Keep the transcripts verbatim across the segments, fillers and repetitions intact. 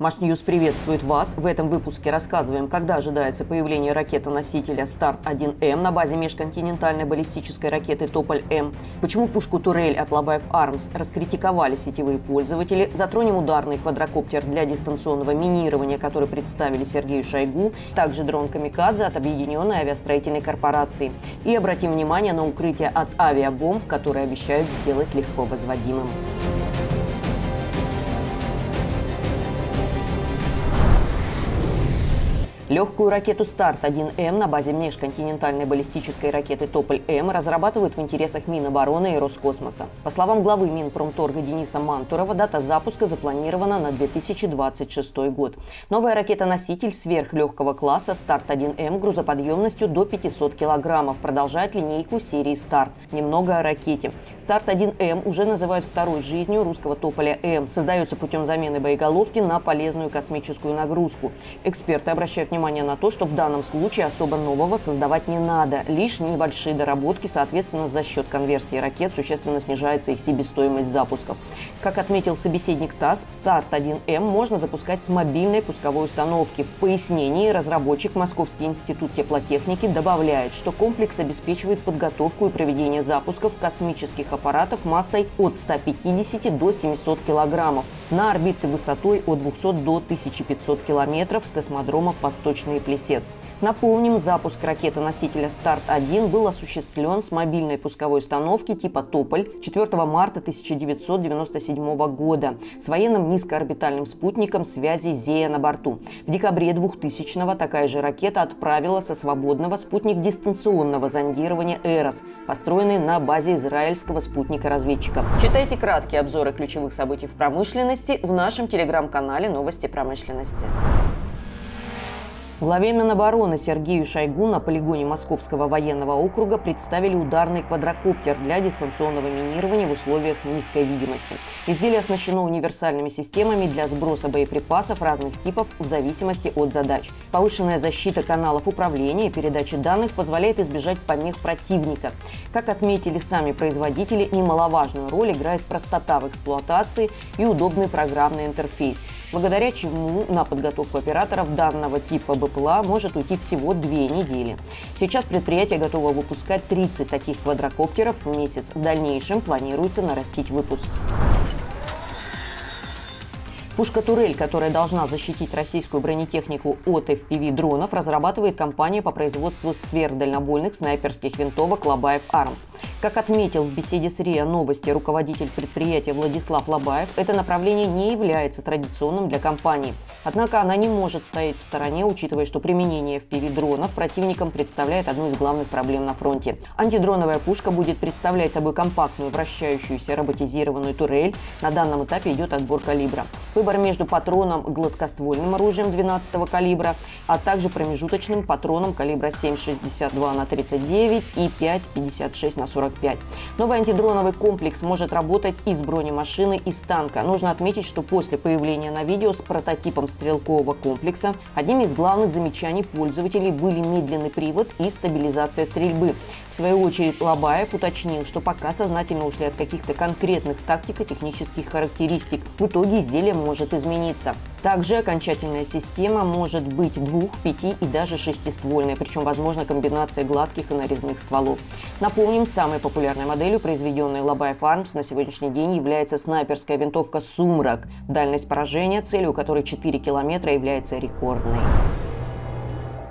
Машньюз приветствует вас. В этом выпуске рассказываем, когда ожидается появление ракеты-носителя «Старт один М» на базе межконтинентальной баллистической ракеты «Тополь-М», почему пушку «Турель» от Лобаев Армс раскритиковали сетевые пользователи, затронем ударный квадрокоптер для дистанционного минирования, который представили Сергею Шойгу, также дрон «Камикадзе» от Объединенной авиастроительной корпорации. И обратим внимание на укрытие от авиабомб, которые обещают сделать легко возводимым. Легкую ракету «Старт один М» на базе межконтинентальной баллистической ракеты «Тополь-М» разрабатывают в интересах Минобороны и Роскосмоса. По словам главы Минпромторга Дениса Мантурова, дата запуска запланирована на две тысячи двадцать шестой год. Новая ракета-носитель сверхлегкого класса «Старт один М» грузоподъемностью до пятисот килограммов продолжает линейку серии «Старт». Немного о ракете. «Старт один М» уже называют второй жизнью русского «Тополя-М». Создается путем замены боеголовки на полезную космическую нагрузку. Эксперты обращают внимание Внимание на то, что в данном случае особо нового создавать не надо. Лишь небольшие доработки, соответственно, за счет конверсии ракет существенно снижается их себестоимость запусков. Как отметил собеседник ТАСС, «Старт один М» можно запускать с мобильной пусковой установки. В пояснении разработчик Московский институт теплотехники добавляет, что комплекс обеспечивает подготовку и проведение запусков космических аппаратов массой от ста пятидесяти до семисот килограммов на орбиты высотой от двухсот до тысячи пятисот километров с космодромов Восток. Плесец. Напомним, запуск ракеты-носителя «Старт один» был осуществлен с мобильной пусковой установки типа «Тополь» четвёртого марта тысяча девятьсот девяносто седьмого года с военным низкоорбитальным спутником связи «Зея» на борту. В декабре двухтысячного такая же ракета отправила со свободного спутник дистанционного зондирования «Эрос», построенный на базе израильского спутника-разведчика. Читайте краткие обзоры ключевых событий в промышленности в нашем телеграм-канале «Новости промышленности». Главе Минобороны Сергею Шойгу на полигоне Московского военного округа представили ударный квадрокоптер для дистанционного минирования в условиях низкой видимости. Изделие оснащено универсальными системами для сброса боеприпасов разных типов в зависимости от задач. Повышенная защита каналов управления и передачи данных позволяет избежать помех противника. Как отметили сами производители, немаловажную роль играет простота в эксплуатации и удобный программный интерфейс, благодаря чему на подготовку операторов данного типа Б П Л А может уйти всего две недели. Сейчас предприятие готово выпускать тридцать таких квадрокоптеров в месяц. В дальнейшем планируется нарастить выпуск. Пушка «Турель», которая должна защитить российскую бронетехнику от эф пи ви-дронов, разрабатывает компания по производству сверхдальнобойных снайперских винтовок «Лобаев Армс». Как отметил в беседе с РИА Новости руководитель предприятия Владислав Лобаев, это направление не является традиционным для компании. Однако она не может стоять в стороне, учитывая, что применение эф пи ви-дронов противникам представляет одну из главных проблем на фронте. Антидроновая пушка будет представлять собой компактную вращающуюся роботизированную «Турель». На данном этапе идет отбор калибра. Выбор между патроном гладкоствольным оружием двенадцатого калибра, а также промежуточным патроном калибра семь шестьдесят два на тридцать девять и пять пятьдесят шесть на сорок пять. Новый антидроновый комплекс может работать из бронемашины и танка. Нужно отметить, что после появления на видео с прототипом стрелкового комплекса одним из главных замечаний пользователей были медленный привод и стабилизация стрельбы. В свою очередь Лобаев уточнил, что пока сознательно ушли от каких-то конкретных тактико-технических характеристик. В итоге изделие может измениться. Также окончательная система может быть двух-, пяти- и даже шестиствольной, причем возможна комбинация гладких и нарезных стволов. Напомним, самой популярной моделью, произведенной Лобаев Армс, на сегодняшний день является снайперская винтовка «Сумрак», дальность поражения, целью которой четыре километра, является рекордной.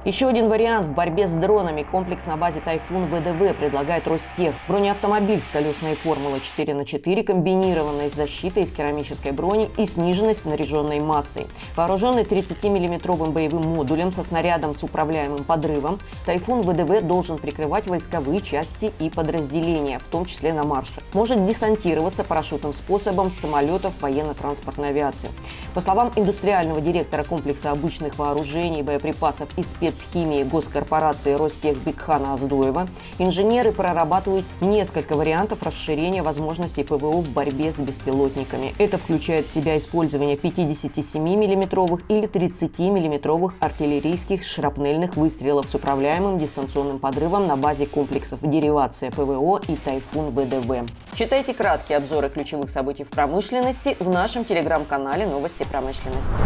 Еще один вариант в борьбе с дронами комплекс на базе «Тайфун В Д В» предлагает Ростех. Бронеавтомобиль с колесной формулой четыре на четыре, комбинированной с защитой из керамической брони и сниженной снаряженной массой. Вооруженный тридцатимиллиметровым боевым модулем со снарядом с управляемым подрывом, «Тайфун В Д В» должен прикрывать войсковые части и подразделения, в том числе на марше. Может десантироваться парашютным способом с самолетов военно-транспортной авиации. По словам индустриального директора комплекса обычных вооружений, боеприпасов и спецсредств нефтехимии госкорпорации «Ростех» Бекхана Оздоева инженеры прорабатывают несколько вариантов расширения возможностей ПВО в борьбе с беспилотниками. Это включает в себя использование пятидесяти семи миллиметровых или тридцати миллиметровых артиллерийских шрапнельных выстрелов с управляемым дистанционным подрывом на базе комплексов «Деривация» ПВО и «Тайфун ВДВ». Читайте краткие обзоры ключевых событий в промышленности в нашем телеграм-канале «Новости промышленности».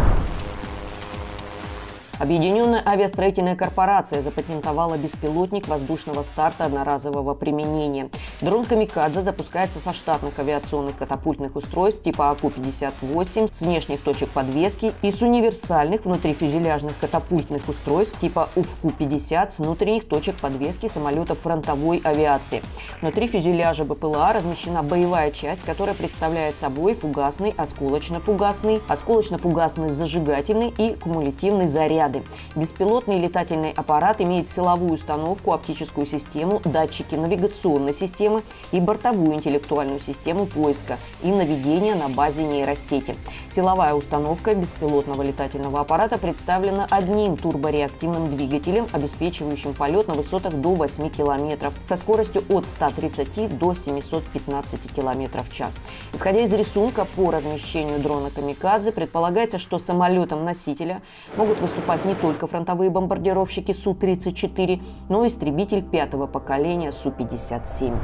Объединенная авиастроительная корпорация запатентовала беспилотник воздушного старта одноразового применения. Дрон «Камикадзе» запускается со штатных авиационных катапультных устройств типа А К пятьдесят восемь, с внешних точек подвески и с универсальных внутрифюзеляжных катапультных устройств типа У Ф К пятьдесят с внутренних точек подвески самолетов фронтовой авиации. Внутри фюзеляжа Б П Л А размещена боевая часть, которая представляет собой фугасный, осколочно-фугасный, осколочно-фугасный зажигательный и кумулятивный заряд. Беспилотный летательный аппарат имеет силовую установку, оптическую систему, датчики навигационной системы и бортовую интеллектуальную систему поиска и наведения на базе нейросети. Силовая установка беспилотного летательного аппарата представлена одним турбореактивным двигателем, обеспечивающим полет на высотах до восьми километров со скоростью от ста тридцати до семисот пятнадцати километров в час. Исходя из рисунка по размещению дрона «Камикадзе», предполагается, что самолетом носителя могут выступать не только фронтовые бомбардировщики Су тридцать четыре, но и истребитель пятого поколения Су пятьдесят семь.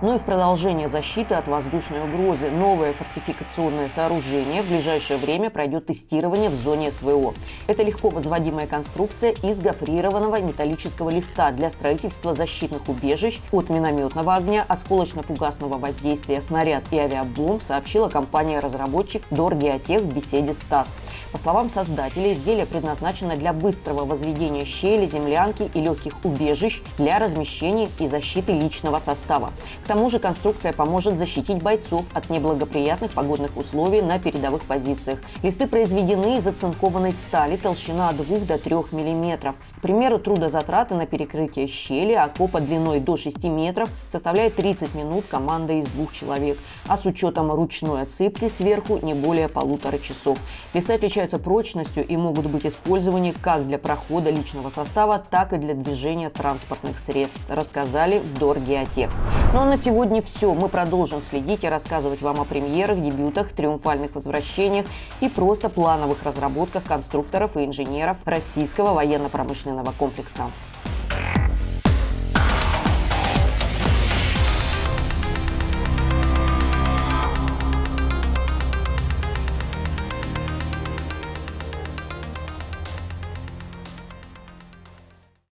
Ну и в продолжение защиты от воздушной угрозы новое фортификационное сооружение в ближайшее время пройдет тестирование в зоне С В О. Это легко возводимая конструкция из гофрированного металлического листа для строительства защитных убежищ от минометного огня, осколочно-фугасного воздействия снаряд и авиабомб, сообщила компания-разработчик ДорГеоТех в беседе с ТАСС. По словам создателей, изделие предназначено для быстрого возведения щели, землянки и легких убежищ для размещения и защиты личного состава. К тому же конструкция поможет защитить бойцов от неблагоприятных погодных условий на передовых позициях. Листы произведены из оцинкованной стали, толщина от двух до трёх миллиметров. К примеру, трудозатраты на перекрытие щели окопа длиной до шести метров составляет тридцать минут команды из двух человек, а с учетом ручной отсыпки сверху не более полутора часов. Листы отличаются прочностью и могут быть использованы как для прохода личного состава, так и для движения транспортных средств, рассказали в ДорГеоТех. Но на сегодня все. Мы продолжим следить и рассказывать вам о премьерах, дебютах, триумфальных возвращениях и просто плановых разработках конструкторов и инженеров российского военно-промышленного комплекса.